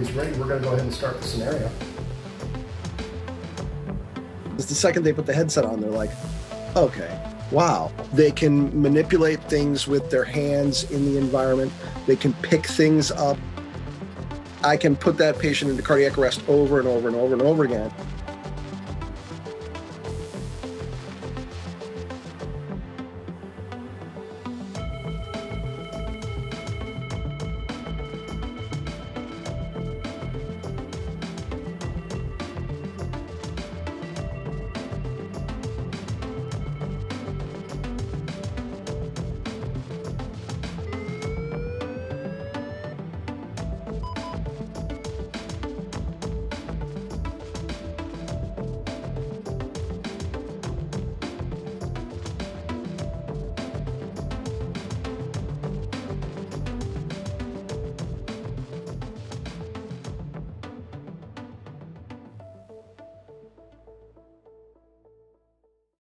everybody's ready, we're going to go ahead and start the scenario. It's the second they put the headset on, they're like, okay, wow. They can manipulate things with their hands in the environment. They can pick things up. I can put that patient into cardiac arrest over and over and over and over again.